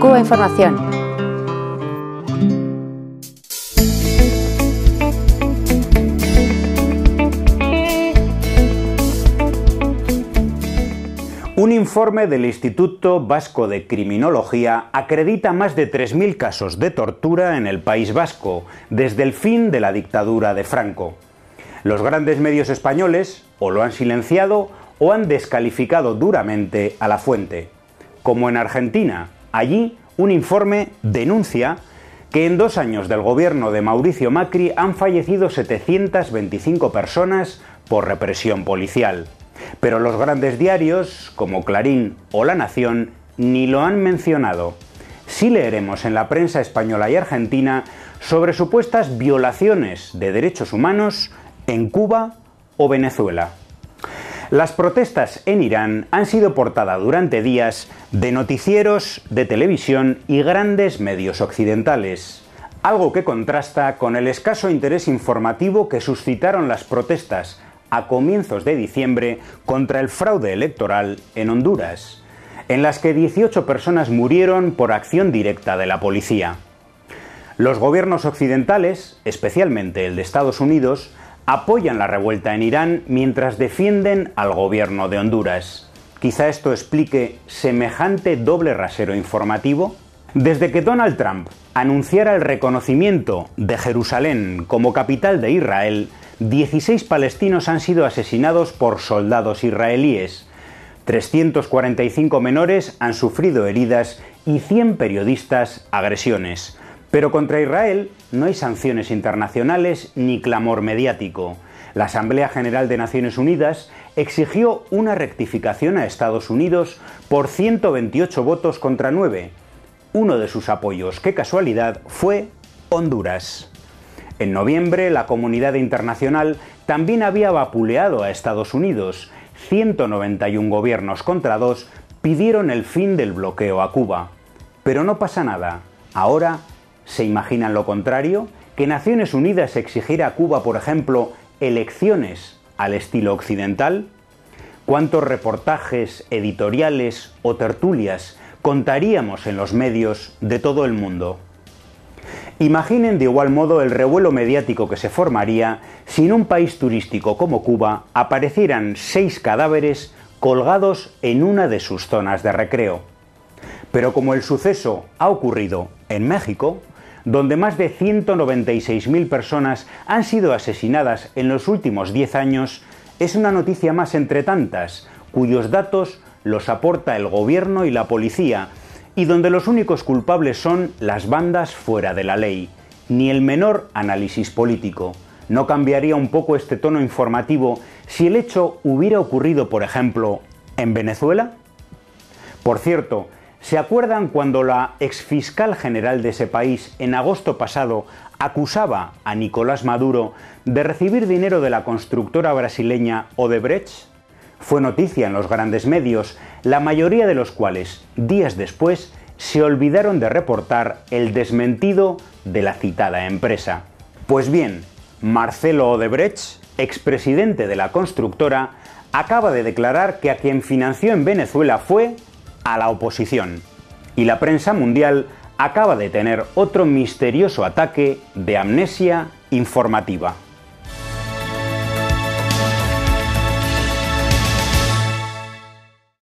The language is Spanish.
Cuba Información. Un informe del Instituto Vasco de Criminología acredita más de 3.000 casos de tortura en el País Vasco desde el fin de la dictadura de Franco. Los grandes medios españoles o lo han silenciado o han descalificado duramente a la fuente. Como en Argentina, allí un informe denuncia que en 2 años del gobierno de Mauricio Macri han fallecido 725 personas por represión policial. Pero los grandes diarios, como Clarín o La Nación, ni lo han mencionado. Sí leeremos en la prensa española y argentina sobre supuestas violaciones de derechos humanos en Cuba o Venezuela. Las protestas en Irán han sido portada durante días de noticieros, de televisión y grandes medios occidentales. Algo que contrasta con el escaso interés informativo que suscitaron las protestas a comienzos de diciembre contra el fraude electoral en Honduras, en las que 18 personas murieron por acción directa de la policía. Los gobiernos occidentales, especialmente el de Estados Unidos, apoyan la revuelta en Irán mientras defienden al gobierno de Honduras. Quizá esto explique semejante doble rasero informativo. Desde que Donald Trump anunciara el reconocimiento de Jerusalén como capital de Israel, 16 palestinos han sido asesinados por soldados israelíes, 345 menores han sufrido heridas y 100 periodistas agresiones. Pero contra Israel no hay sanciones internacionales ni clamor mediático. La Asamblea General de Naciones Unidas exigió una rectificación a Estados Unidos por 128 votos contra 9. Uno de sus apoyos, qué casualidad, fue Honduras. En noviembre, la comunidad internacional también había vapuleado a Estados Unidos. 191 gobiernos contra 2 pidieron el fin del bloqueo a Cuba. Pero no pasa nada. Ahora, ¿se imaginan lo contrario? ¿Que Naciones Unidas exigiera a Cuba, por ejemplo, elecciones al estilo occidental? ¿Cuántos reportajes, editoriales o tertulias contaríamos en los medios de todo el mundo? Imaginen de igual modo el revuelo mediático que se formaría si en un país turístico como Cuba aparecieran 6 cadáveres colgados en una de sus zonas de recreo. Pero como el suceso ha ocurrido en México, donde más de 196.000 personas han sido asesinadas en los últimos 10 años, es una noticia más entre tantas, cuyos datos los aporta el gobierno y la policía, y donde los únicos culpables son las bandas fuera de la ley. Ni el menor análisis político. No cambiaría un poco este tono informativo si el hecho hubiera ocurrido, por ejemplo, en Venezuela. Por cierto, ¿se acuerdan cuando la exfiscal general de ese país, en agosto pasado, acusaba a Nicolás Maduro de recibir dinero de la constructora brasileña Odebrecht? Fue noticia en los grandes medios, la mayoría de los cuales, días después, se olvidaron de reportar el desmentido de la citada empresa. Pues bien, Marcelo Odebrecht, expresidente de la constructora, acaba de declarar que a quien financió en Venezuela fue a la oposición. Y la prensa mundial acaba de tener otro misterioso ataque de amnesia informativa.